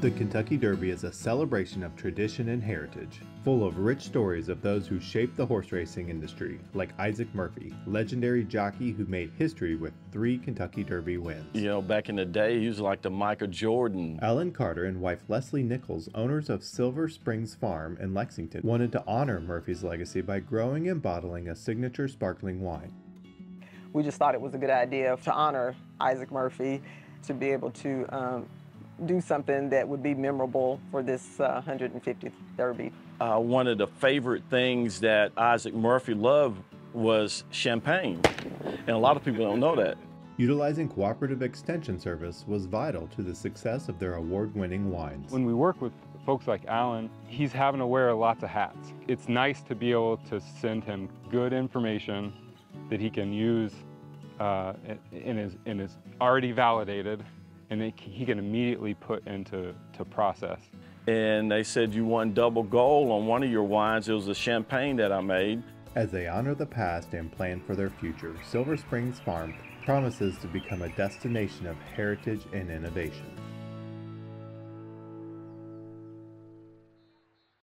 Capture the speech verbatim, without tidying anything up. The Kentucky Derby is a celebration of tradition and heritage, full of rich stories of those who shaped the horse racing industry, like Isaac Murphy, legendary jockey who made history with three Kentucky Derby wins. You know, back in the day, he was like the Michael Jordan. Allen Carter and wife Leslie Nichols, owners of Silver Springs Farm in Lexington, wanted to honor Murphy's legacy by growing and bottling a signature sparkling wine. We just thought it was a good idea to honor Isaac Murphy, to be able to um, do something that would be memorable for this uh, one hundred fiftieth Derby. Uh, one of the favorite things that Isaac Murphy loved was champagne, and a lot of people don't know that. Utilizing Cooperative Extension Service was vital to the success of their award-winning wines. When we work with folks like Allen, he's having to wear lots of hats. It's nice to be able to send him good information that he can use uh, and, is, and is already validated, and it, he can immediately put into to process. And they said you won double gold on one of your wines. It was the champagne that I made. As they honor the past and plan for their future, Silver Springs Farm promises to become a destination of heritage and innovation.